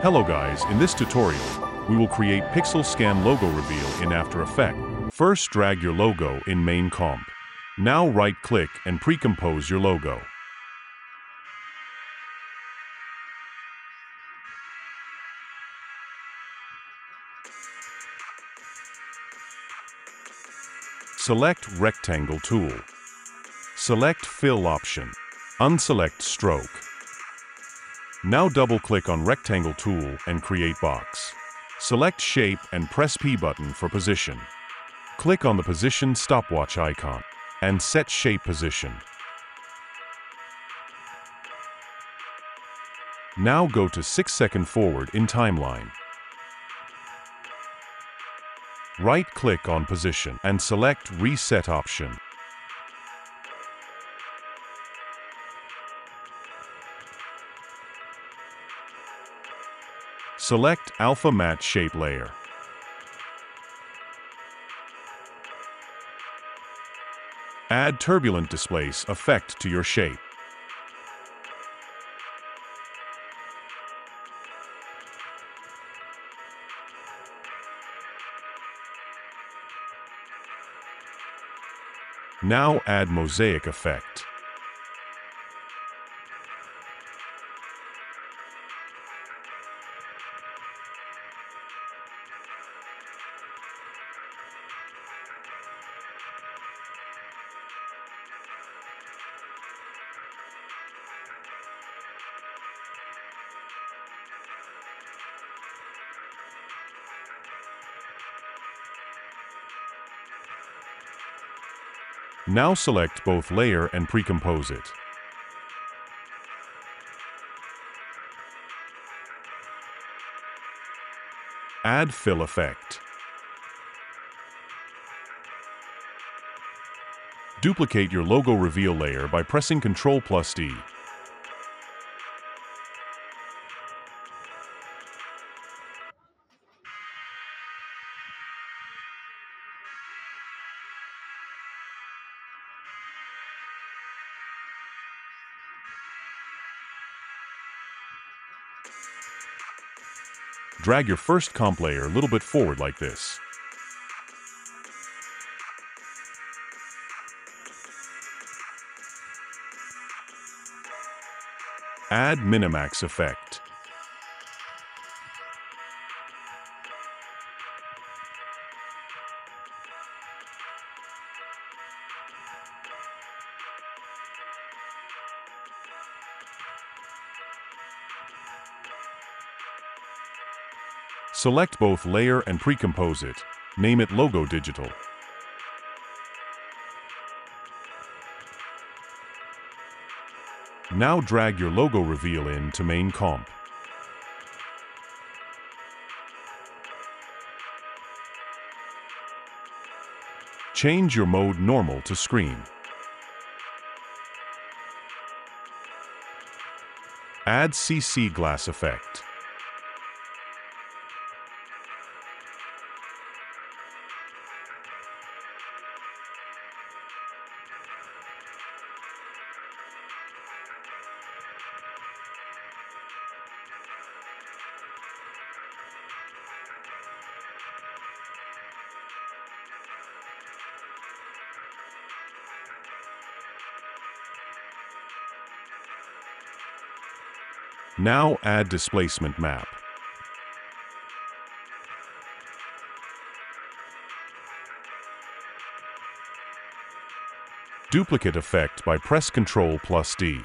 Hello guys, in this tutorial, we will create Pixel Scan Logo Reveal in After Effects. First, drag your logo in Main Comp. Now right-click and pre-compose your logo. Select Rectangle Tool. Select Fill option. Unselect Stroke. Now double-click on Rectangle Tool and Create Box. Select Shape and press P button for position. Click on the Position stopwatch icon and set Shape Position. Now go to 6 seconds forward in Timeline. Right-click on Position and select Reset option. Select Alpha Matte Shape Layer. Add turbulent displace effect to your shape. Now add mosaic effect. Now select both layer and pre-compose it. Add fill effect. Duplicate your logo reveal layer by pressing Ctrl plus D. Drag your first comp layer a little bit forward like this. Add Minimax effect. Select both layer and pre-compose it. Name it Logo Digital. Now drag your logo reveal in to Main Comp. Change your mode Normal to Screen. Add CC glass effect. Now add displacement map. Duplicate effect by press Ctrl plus D.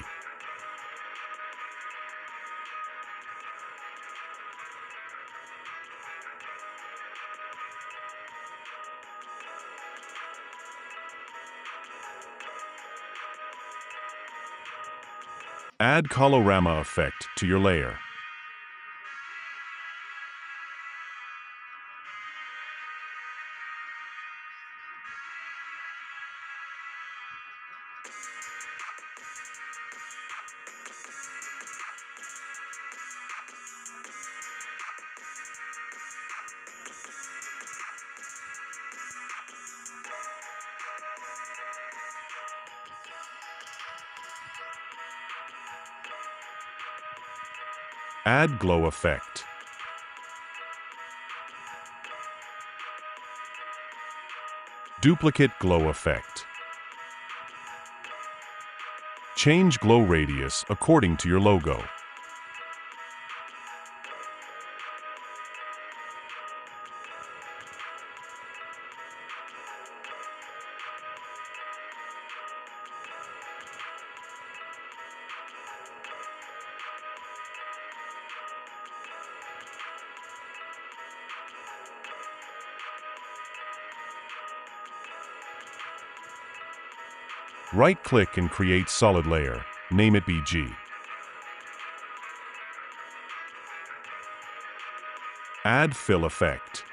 Add Colorama effect to your layer. Add glow effect. Duplicate glow effect. Change glow radius according to your logo. Right-click and create solid layer. Name it BG. Add fill effect.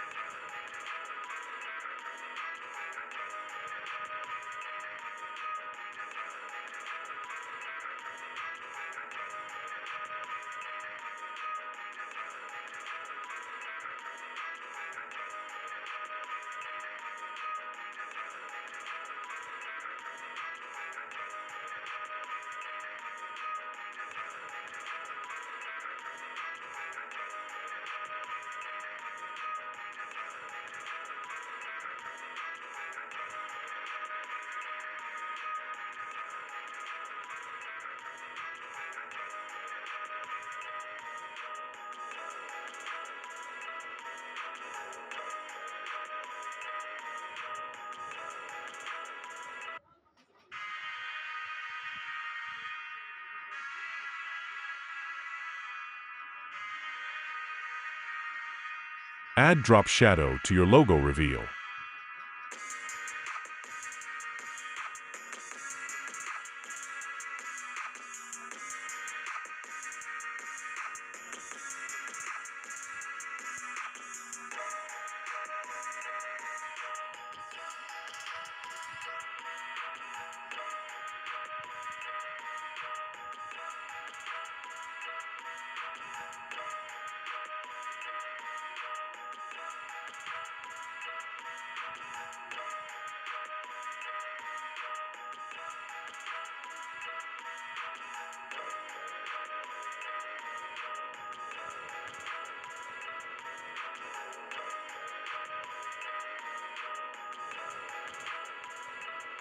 Add drop shadow to your logo reveal.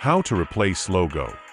How to replace logo.